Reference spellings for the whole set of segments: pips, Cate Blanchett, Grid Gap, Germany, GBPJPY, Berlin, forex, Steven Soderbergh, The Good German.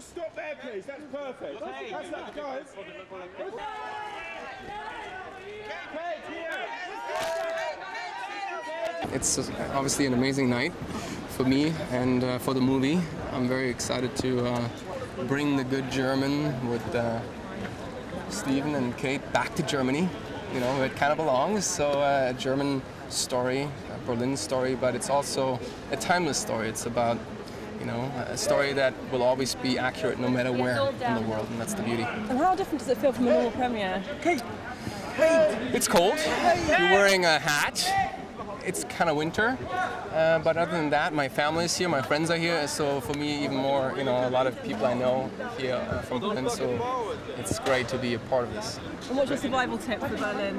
just stop there, please. That's perfect. That's that, guys. It's obviously an amazing night for me and for the movie. I'm very excited to bring The Good German with Steven and Cate back to Germany. You know, it kind of belongs. So a German story, a Berlin story, but it's also a timeless story. It's about, you know, a story that will always be accurate no matter where in the world, and that's the beauty. And how different does it feel from a normal premiere? Cate, it's cold. You're wearing a hat. It's kind of winter, but other than that, my family is here, my friends are here, so for me even more, you know, a lot of people I know here from Berlin, so it's great to be a part of this. And what's your survival tip for Berlin?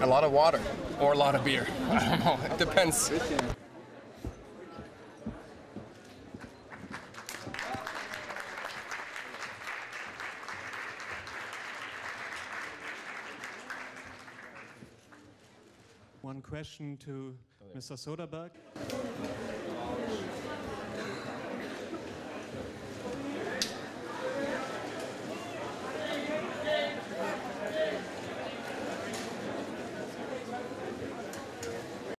A lot of water, or a lot of beer, I don't know, it depends. One question to Mr. Soderbergh.